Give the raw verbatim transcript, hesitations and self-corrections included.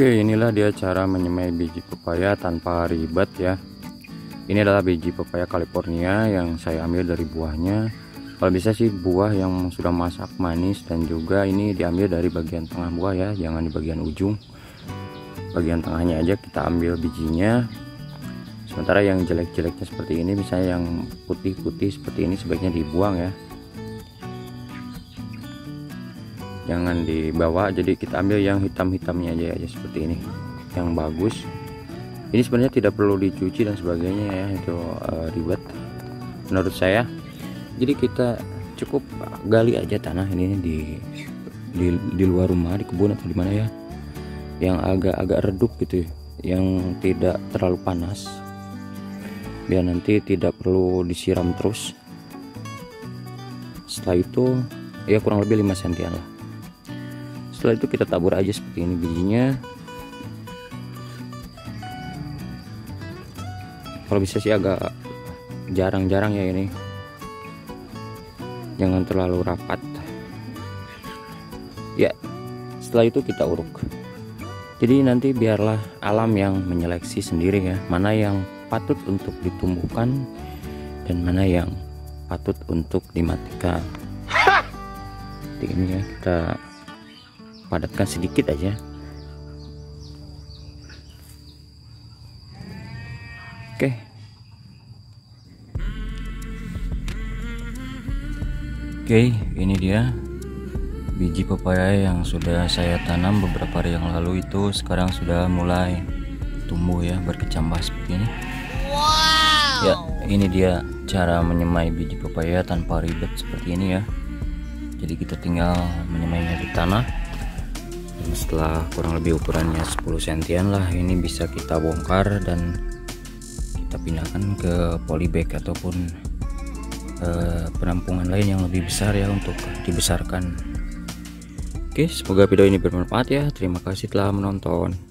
Oke, inilah dia cara menyemai biji pepaya tanpa ribet ya. Ini adalah biji pepaya California yang saya ambil dari buahnya. Kalau bisa sih buah yang sudah masak manis, dan juga ini diambil dari bagian tengah buah ya, jangan di bagian ujung. Bagian tengahnya aja kita ambil bijinya. Sementara yang jelek-jeleknya seperti ini, misalnya yang putih-putih seperti ini sebaiknya dibuang ya. Jangan dibawa, jadi kita ambil yang hitam-hitamnya aja ya seperti ini. Yang bagus. Ini sebenarnya tidak perlu dicuci dan sebagainya ya, itu uh, ribet menurut saya. Jadi kita cukup gali aja tanah ini di di, di luar rumah, di kebun atau di mana ya, yang agak-agak redup gitu, yang tidak terlalu panas, biar nanti tidak perlu disiram terus. Setelah itu ya kurang lebih lima sentian lah. Setelah itu kita tabur aja seperti ini bijinya. Kalau bisa sih agak jarang-jarang ya, ini jangan terlalu rapat ya. Setelah itu kita uruk, jadi nanti biarlah alam yang menyeleksi sendiri ya, mana yang patut untuk ditumbuhkan dan mana yang patut untuk dimatikan. Jadi ini ya, kita padatkan sedikit aja. Oke. Oke, ini dia biji pepaya yang sudah saya tanam beberapa hari yang lalu itu, sekarang sudah mulai tumbuh ya, berkecambah seperti ini. Wow. Ya, ini dia cara menyemai biji pepaya tanpa ribet seperti ini ya. Jadi kita tinggal menyemainya di tanah. Dan setelah kurang lebih ukurannya sepuluh sentian lah, ini bisa kita bongkar dan kita pindahkan ke polybag ataupun eh, penampungan lain yang lebih besar ya, untuk dibesarkan. Oke, semoga video ini bermanfaat ya. Terima kasih telah menonton.